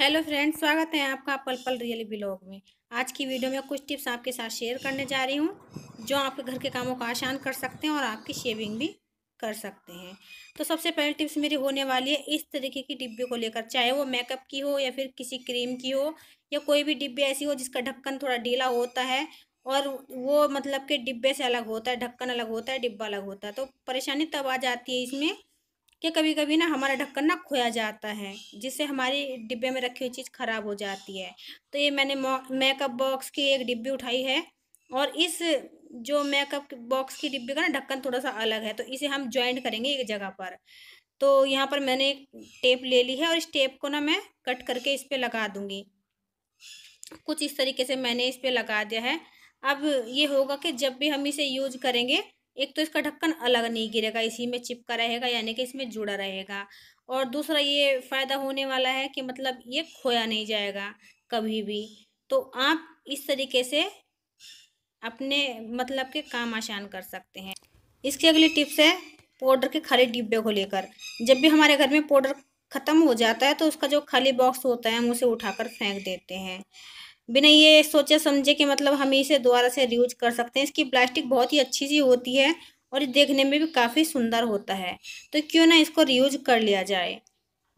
Hello friends, स्वागत है आपका पल पल रियल व्लॉग में। आज की वीडियो में कुछ टिप्स आपके साथ शेयर करने जा रही हूँ जो आपके घर के कामों को आसान कर सकते हैं और आपकी शेविंग भी कर सकते हैं। तो सबसे पहले टिप्स मेरी होने वाली है इस तरीके की डिब्बे को लेकर, चाहे वो मेकअप की हो या फिर किसी क्रीम की हो या कोई भी डिब्बे ऐसी हो जिसका ढक्कन थोड़ा ढीला होता है और वो मतलब के डिब्बे से अलग होता है, ढक्कन अलग होता है, डिब्बा अलग होता है। तो परेशानी तब आ जाती है इसमें कि कभी कभी ना हमारा ढक्कन ना खोया जाता है जिससे हमारी डिब्बे में रखी हुई चीज़ ख़राब हो जाती है। तो ये मैंने मेकअप बॉक्स की एक डिब्बी उठाई है और इस जो मेकअप बॉक्स की डिब्बी का ना ढक्कन थोड़ा सा अलग है, तो इसे हम जॉइंट करेंगे एक जगह पर। तो यहाँ पर मैंने एक टेप ले ली है और इस टेप को ना मैं कट करके इस पर लगा दूँगी। कुछ इस तरीके से मैंने इस पर लगा दिया है। अब ये होगा कि जब भी हम इसे यूज करेंगे, एक तो इसका ढक्कन अलग नहीं गिरेगा, इसी में चिपका रहेगा, यानी कि इसमें जुड़ा रहेगा। और दूसरा ये फ़ायदा होने वाला है कि मतलब ये खोया नहीं जाएगा कभी भी। तो आप इस तरीके से अपने मतलब के काम आसान कर सकते हैं। इसकी अगली टिप्स है पाउडर के खाली डिब्बे को लेकर। जब भी हमारे घर में पाउडर ख़त्म हो जाता है तो उसका जो खाली बॉक्स होता है हम उसे उठाकर फेंक देते हैं, बिना ये सोचे समझे कि मतलब हम इसे दोबारा से रीयूज कर सकते हैं। इसकी प्लास्टिक बहुत ही अच्छी सी होती है और ये देखने में भी काफ़ी सुंदर होता है, तो क्यों ना इसको रीयूज कर लिया जाए।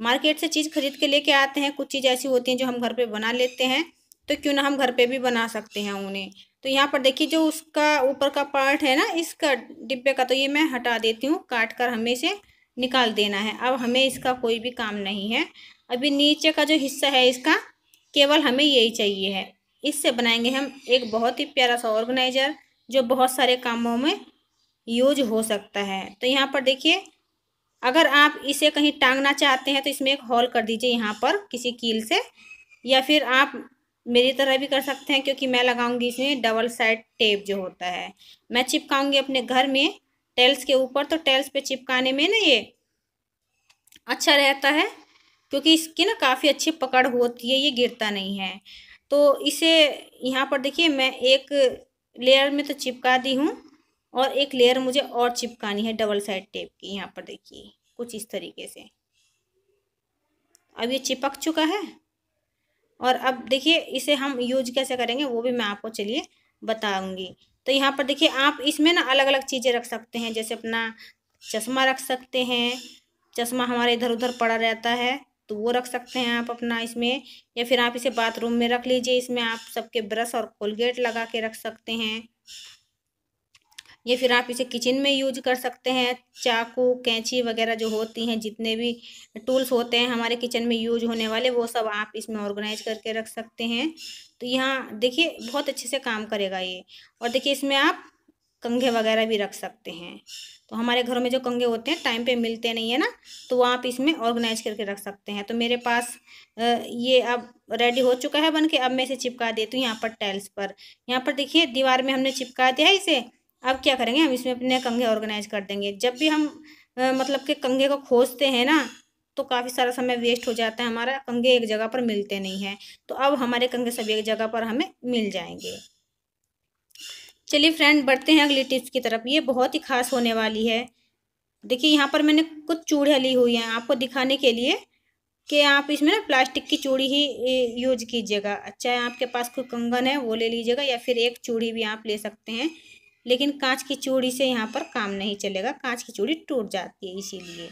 मार्केट से चीज़ खरीद के लेके आते हैं, कुछ चीज़ ऐसी होती हैं जो हम घर पे बना लेते हैं, तो क्यों ना हम घर पे भी बना सकते हैं उन्हें। तो यहाँ पर देखिए जो उसका ऊपर का पार्ट है ना इसका डिब्बे का, तो ये मैं हटा देती हूँ, काट कर हमें इसे निकाल देना है। अब हमें इसका कोई भी काम नहीं है। अभी नीचे का जो हिस्सा है इसका केवल हमें यही चाहिए है। इससे बनाएंगे हम एक बहुत ही प्यारा सा ऑर्गेनाइजर जो बहुत सारे कामों में यूज हो सकता है। तो यहाँ पर देखिए, अगर आप इसे कहीं टांगना चाहते हैं तो इसमें एक होल कर दीजिए यहाँ पर किसी कील से, या फिर आप मेरी तरह भी कर सकते हैं, क्योंकि मैं लगाऊंगी इसमें डबल साइड टेप जो होता है। मैं चिपकाऊंगी अपने घर में टेल्स के ऊपर, तो टेल्स पर चिपकाने में ना ये अच्छा रहता है क्योंकि इसकी ना काफ़ी अच्छी पकड़ होती है, ये गिरता नहीं है। तो इसे यहाँ पर देखिए मैं एक लेयर में तो चिपका दी हूँ और एक लेयर मुझे और चिपकानी है डबल साइड टेप की। यहाँ पर देखिए कुछ इस तरीके से अब ये चिपक चुका है। और अब देखिए इसे हम यूज कैसे करेंगे वो भी मैं आपको चलिए बताऊँगी। तो यहाँ पर देखिए आप इसमें ना अलग अलग चीज़ें रख सकते हैं, जैसे अपना चश्मा रख सकते हैं, चश्मा हमारे इधर उधर पड़ा रहता है तो वो रख सकते हैं आप अपना इसमें, या फिर आप इसे बाथरूम में रख लीजिए। इसमें आप सबके ब्रश और कोलगेट लगा के रख सकते हैं, या फिर आप इसे किचन में यूज कर सकते हैं। चाकू कैंची वगैरह जो होती हैं, जितने भी टूल्स होते हैं हमारे किचन में यूज होने वाले, वो सब आप इसमें ऑर्गेनाइज करके रख सकते हैं। तो यहाँ देखिए बहुत अच्छे से काम करेगा ये। और देखिए इसमें आप कंघे वगैरह भी रख सकते हैं, तो हमारे घरों में जो कंघे होते हैं टाइम पे मिलते नहीं है ना, तो वो आप इसमें ऑर्गेनाइज करके रख सकते हैं। तो मेरे पास ये अब रेडी हो चुका है बन के। अब मैं इसे चिपका देती हूँ यहाँ पर टाइल्स पर। यहाँ पर देखिए दीवार में हमने चिपका दिया है इसे। अब क्या करेंगे हम इसमें अपने कंघे ऑर्गेनाइज कर देंगे। जब भी हम मतलब के कंघे को खोजते हैं ना तो काफ़ी सारा समय वेस्ट हो जाता है हमारा, कंघे एक जगह पर मिलते नहीं हैं। तो अब हमारे कंघे सब एक जगह पर हमें मिल जाएंगे। चलिए फ्रेंड बढ़ते हैं अगली टिप्स की तरफ, ये बहुत ही खास होने वाली है। देखिए यहाँ पर मैंने कुछ चूड़ियाँ ली हुई हैं आपको दिखाने के लिए कि आप इसमें ना प्लास्टिक की चूड़ी ही यूज कीजिएगा। अच्छा है आपके पास कोई कंगन है वो ले लीजिएगा, या फिर एक चूड़ी भी आप ले सकते हैं, लेकिन कांच की चूड़ी से यहाँ पर काम नहीं चलेगा, कांच की चूड़ी टूट जाती है इसीलिए।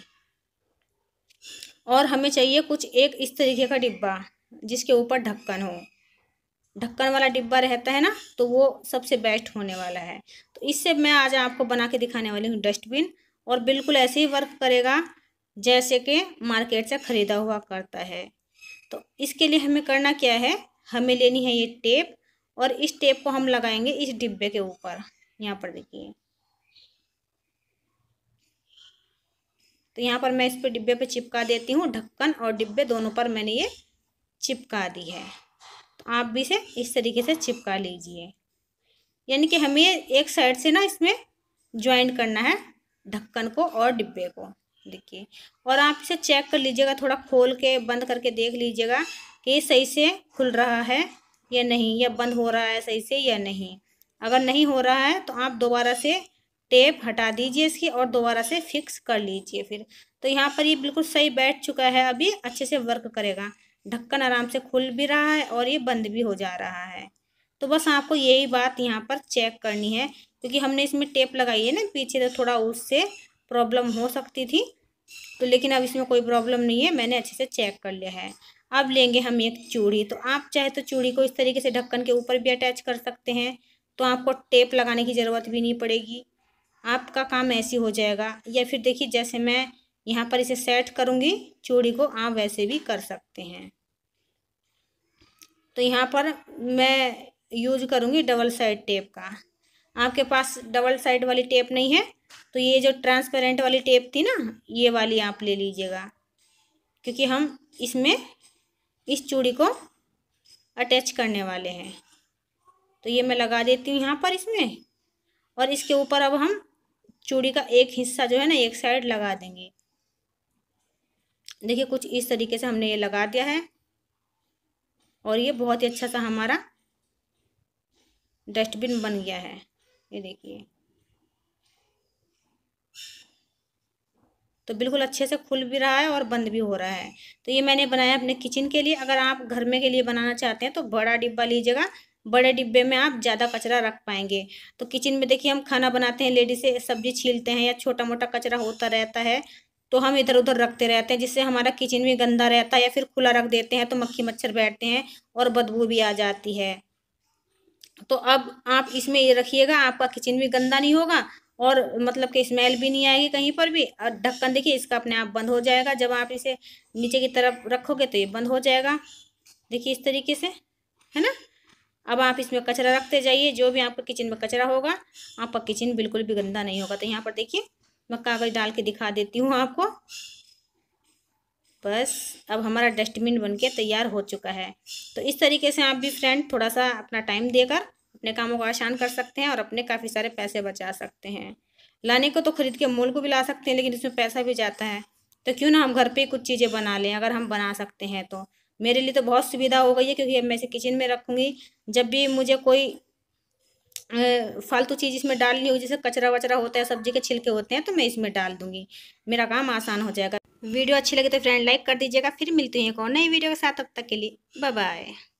और हमें चाहिए कुछ एक इस तरीके का डिब्बा जिसके ऊपर ढक्कन हो, ढक्कन वाला डिब्बा रहता है ना, तो वो सबसे बेस्ट होने वाला है। तो इससे मैं आज आपको बना के दिखाने वाली हूँ डस्टबिन, और बिल्कुल ऐसे ही वर्क करेगा जैसे कि मार्केट से ख़रीदा हुआ करता है। तो इसके लिए हमें करना क्या है, हमें लेनी है ये टेप और इस टेप को हम लगाएंगे इस डिब्बे के ऊपर। यहाँ पर देखिए, तो यहाँ पर मैं इस पर डिब्बे पर चिपका देती हूँ, ढक्कन और डिब्बे दोनों पर मैंने ये चिपका दी है। आप भी इसे इस तरीके से चिपका लीजिए, यानी कि हमें एक साइड से ना इसमें ज्वाइंट करना है ढक्कन को और डिब्बे को। देखिए, और आप इसे चेक कर लीजिएगा, थोड़ा खोल के बंद करके देख लीजिएगा कि ये सही से खुल रहा है या नहीं, या बंद हो रहा है सही से या नहीं। अगर नहीं हो रहा है तो आप दोबारा से टेप हटा दीजिए इसकी और दोबारा से फिक्स कर लीजिए फिर। तो यहाँ पर ये बिल्कुल सही बैठ चुका है, अभी अच्छे से वर्क करेगा। ढक्कन आराम से खुल भी रहा है और ये बंद भी हो जा रहा है। तो बस आपको यही बात यहाँ पर चेक करनी है, क्योंकि हमने इसमें टेप लगाई है ना पीछे, तो थोड़ा उससे प्रॉब्लम हो सकती थी। तो लेकिन अब इसमें कोई प्रॉब्लम नहीं है, मैंने अच्छे से चेक कर लिया है। अब लेंगे हम एक चूड़ी, तो आप चाहे तो चूड़ी को इस तरीके से ढक्कन के ऊपर भी अटैच कर सकते हैं, तो आपको टेप लगाने की ज़रूरत भी नहीं पड़ेगी, आपका काम ऐसे हो जाएगा। या फिर देखिए जैसे मैं यहाँ पर इसे सेट करूँगी चूड़ी को, आप वैसे भी कर सकते हैं। तो यहाँ पर मैं यूज करूँगी डबल साइड टेप का। आपके पास डबल साइड वाली टेप नहीं है तो ये जो ट्रांसपेरेंट वाली टेप थी ना, ये वाली आप ले लीजिएगा, क्योंकि हम इसमें इस चूड़ी को अटैच करने वाले हैं। तो ये मैं लगा देती हूँ यहाँ पर इसमें, और इसके ऊपर अब हम चूड़ी का एक हिस्सा जो है ना, एक साइड लगा देंगे। देखिए कुछ इस तरीके से हमने ये लगा दिया है, और ये बहुत ही अच्छा सा हमारा डस्टबिन बन गया है। ये देखिए तो बिल्कुल अच्छे से खुल भी रहा है और बंद भी हो रहा है। तो ये मैंने बनाया अपने किचन के लिए। अगर आप घर में के लिए बनाना चाहते हैं तो बड़ा डिब्बा लीजिएगा, बड़े डिब्बे में आप ज़्यादा कचरा रख पाएंगे। तो किचन में देखिए हम खाना बनाते हैं, लेडी से सब्जी छीलते हैं या छोटा मोटा कचरा होता रहता है तो हम इधर उधर रखते रहते हैं, जिससे हमारा किचन भी गंदा रहता है। या फिर खुला रख देते हैं तो मक्खी मच्छर बैठते हैं और बदबू भी आ जाती है। तो अब आप इसमें ये रखिएगा, आपका किचन भी गंदा नहीं होगा और मतलब कि स्मेल भी नहीं आएगी कहीं पर भी। और ढक्कन देखिए इसका अपने आप बंद हो जाएगा, जब आप इसे नीचे की तरफ रखोगे तो ये बंद हो जाएगा। देखिए इस तरीके से, है ना। अब आप इसमें कचरा रखते जाइए, जो भी आपका किचन में कचरा होगा आपका किचन बिल्कुल भी गंदा नहीं होगा। तो यहाँ पर देखिए मैं कागज़ डाल के दिखा देती हूँ आपको। बस अब हमारा डस्टबिन बनके तैयार हो चुका है। तो इस तरीके से आप भी फ्रेंड थोड़ा सा अपना टाइम देकर अपने कामों को आसान कर सकते हैं और अपने काफ़ी सारे पैसे बचा सकते हैं। लाने को तो ख़रीद के मॉल को भी ला सकते हैं, लेकिन इसमें पैसा भी जाता है। तो क्यों ना हम घर पे कुछ चीज़ें बना लें, अगर हम बना सकते हैं तो। मेरे लिए तो बहुत सुविधा हो गई है, क्योंकि अब मैं इसे किचन में रखूँगी, जब भी मुझे कोई फालतू चीज़ इसमें डालनी हो, जैसे कचरा वचरा होता है, सब्जी के छिलके होते हैं, तो मैं इसमें डाल दूँगी, मेरा काम आसान हो जाएगा। वीडियो अच्छी लगे तो फ्रेंड लाइक कर दीजिएगा। फिर मिलते हैं एक और नई वीडियो के साथ, तब तक के लिए बाय बाय।